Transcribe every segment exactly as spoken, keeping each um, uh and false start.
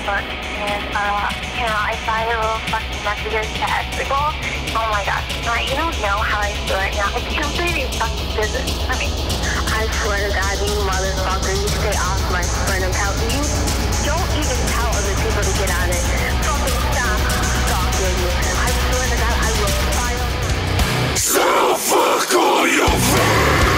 Facebook, and uh, you know, I viral fucking messages to ask people. Oh my god, like, you don't know how I feel right now. I can't believe you fucking did this. I mean, I swear to God, you motherfucker, you stay off my sternum. How you don't even tell other people to get on it. Fucking stop stalking me. I swear to God, I will viral. So fuck all your friends.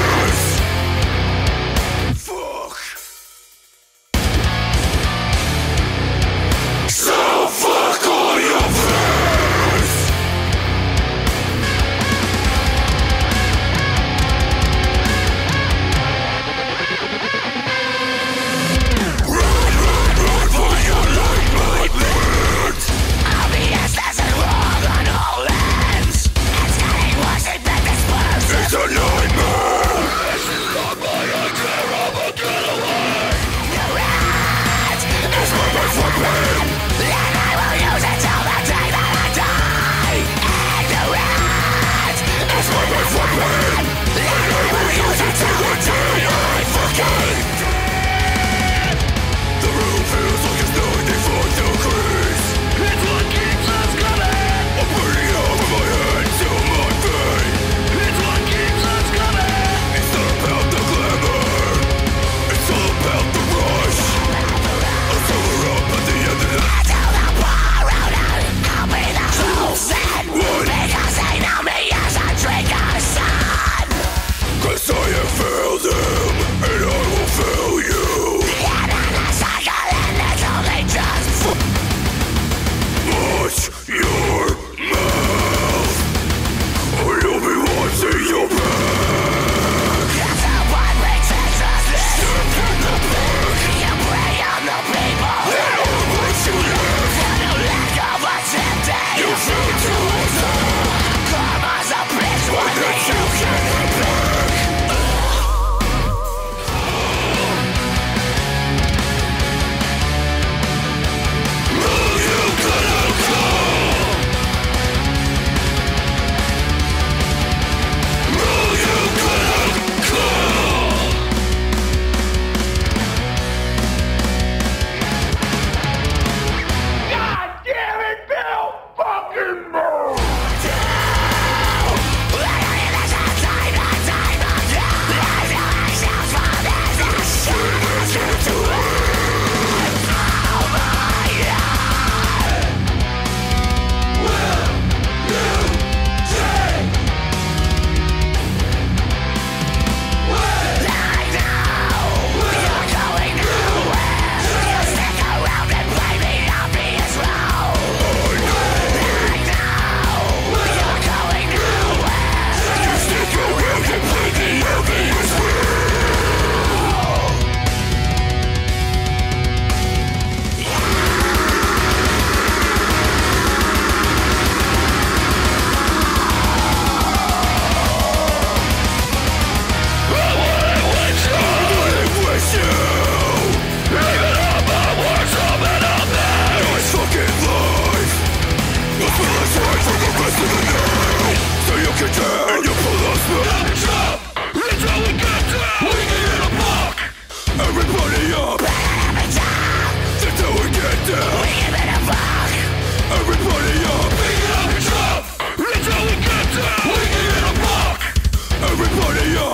Everybody up!